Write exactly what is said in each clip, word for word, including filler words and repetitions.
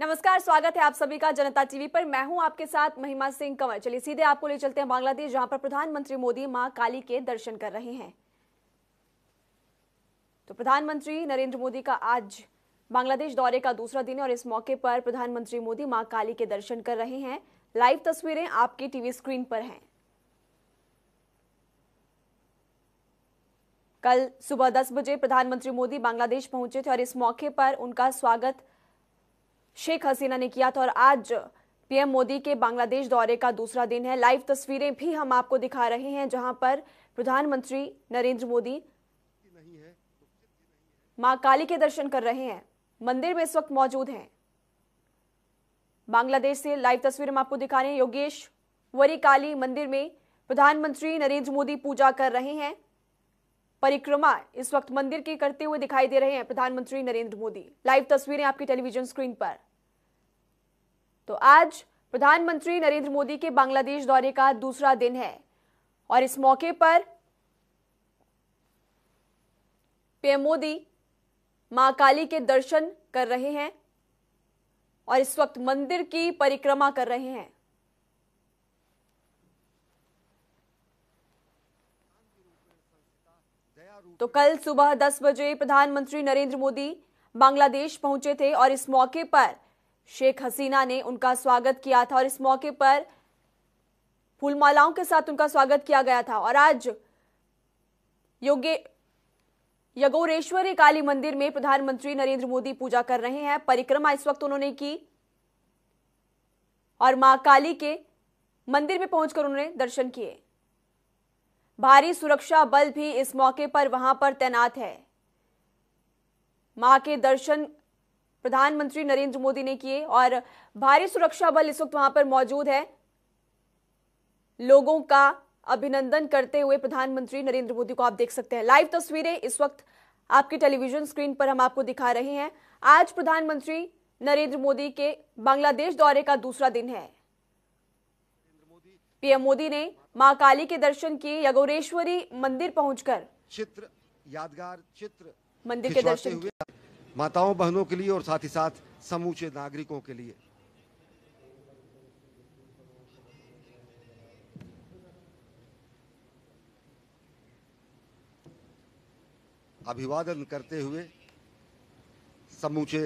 नमस्कार, स्वागत है आप सभी का जनता टीवी पर। मैं हूं आपके साथ महिमा सिंह कंवर। चलिए सीधे आपको ले चलते हैं बांग्लादेश, जहां पर प्रधानमंत्री मोदी मां काली के दर्शन कर रहे हैं। तो प्रधानमंत्री नरेंद्र मोदी का आज बांग्लादेश दौरे का दूसरा दिन है और इस मौके पर प्रधानमंत्री मोदी मां काली के दर्शन कर रहे हैं। लाइव तस्वीरें आपकी टीवी स्क्रीन पर हैं। कल सुबह दस बजे प्रधानमंत्री मोदी बांग्लादेश पहुंचे थे और इस मौके पर उनका स्वागत शेख हसीना ने किया था। और आज पीएम मोदी के बांग्लादेश दौरे का दूसरा दिन है। लाइव तस्वीरें भी हम आपको दिखा रहे हैं, जहां पर प्रधानमंत्री नरेंद्र मोदी मां काली के दर्शन कर रहे हैं, मंदिर में इस वक्त मौजूद हैं। बांग्लादेश से लाइव तस्वीर हम आपको दिखा रहे हैं। योगेश्वरी काली मंदिर में प्रधानमंत्री नरेंद्र मोदी पूजा कर रहे हैं। परिक्रमा इस वक्त मंदिर की करते हुए दिखाई दे रहे हैं प्रधानमंत्री नरेंद्र मोदी। लाइव तस्वीरें आपकी टेलीविजन स्क्रीन पर। तो आज प्रधानमंत्री नरेंद्र मोदी के बांग्लादेश दौरे का दूसरा दिन है और इस मौके पर पीएम मोदी मां काली के दर्शन कर रहे हैं और इस वक्त मंदिर की परिक्रमा कर रहे हैं। तो कल सुबह दस बजे प्रधानमंत्री नरेंद्र मोदी बांग्लादेश पहुंचे थे और इस मौके पर शेख हसीना ने उनका स्वागत किया था और इस मौके पर फूलमालाओं के साथ उनका स्वागत किया गया था। और आज योगे योगेश्वरी काली मंदिर में प्रधानमंत्री नरेंद्र मोदी पूजा कर रहे हैं। परिक्रमा इस वक्त उन्होंने की और मां काली के मंदिर में पहुंचकर उन्होंने दर्शन किए। भारी सुरक्षा बल भी इस मौके पर वहां पर तैनात है। मां के दर्शन प्रधानमंत्री नरेंद्र मोदी ने किए और भारी सुरक्षा बल इस वक्त वहां पर मौजूद है। लोगों का अभिनंदन करते हुए प्रधानमंत्री नरेंद्र मोदी को आप देख सकते हैं। लाइव तस्वीरें इस वक्त आपकी टेलीविजन स्क्रीन पर हम आपको दिखा रहे हैं। आज प्रधानमंत्री नरेंद्र मोदी के बांग्लादेश दौरे का दूसरा दिन है। पीएम मोदी ने मां काली के दर्शन किए, योगेश्वरी मंदिर पहुंचकर चित्र यादगार चित्र मंदिर के दर्शन हुए माताओं बहनों के लिए और साथ ही साथ समूचे नागरिकों के लिए। अभिवादन करते हुए समूचे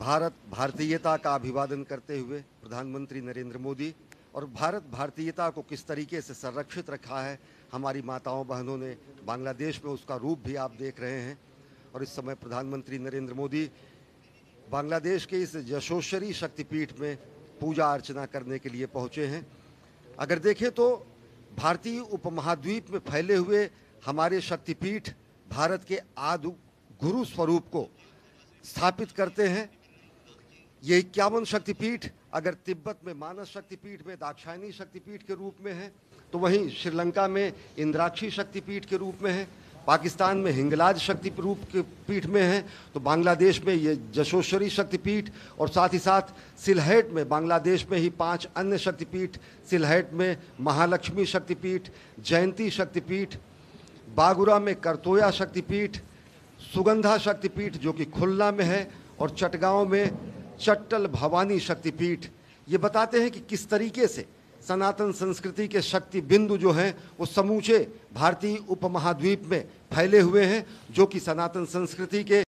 भारत भारतीयता का अभिवादन करते हुए प्रधानमंत्री नरेंद्र मोदी और भारत भारतीयता को किस तरीके से संरक्षित रखा है हमारी माताओं बहनों ने बांग्लादेश में, उसका रूप भी आप देख रहे हैं। और इस समय प्रधानमंत्री नरेंद्र मोदी बांग्लादेश के इस यशोश्वरी शक्तिपीठ में पूजा अर्चना करने के लिए पहुंचे हैं। अगर देखें तो भारतीय उपमहाद्वीप में फैले हुए हमारे शक्तिपीठ भारत के आदि गुरु स्वरूप को स्थापित करते हैं। ये इक्यावन शक्तिपीठ अगर तिब्बत में मानस शक्तिपीठ में दाक्षायणी शक्तिपीठ के रूप में है, तो वहीं श्रीलंका में इंद्राक्षी शक्तिपीठ के रूप में है, पाकिस्तान में हिंगलाज शक्ति रूप के पीठ में है, तो बांग्लादेश में ये जशोश्वरी शक्तिपीठ और साथ ही साथ सिलहेट में बांग्लादेश में ही पांच अन्य शक्तिपीठ, सिलहेट में महालक्ष्मी शक्तिपीठ, जयंती शक्तिपीठ, बागुरा में करतोया शक्तिपीठ, सुगंधा शक्तिपीठ जो कि खुलना में है और चटगांव में चट्टल भवानी शक्तिपीठ। ये बताते हैं कि किस तरीके से सनातन संस्कृति के शक्ति बिंदु जो हैं वो समूचे भारतीय उपमहाद्वीप में फैले हुए हैं, जो कि सनातन संस्कृति के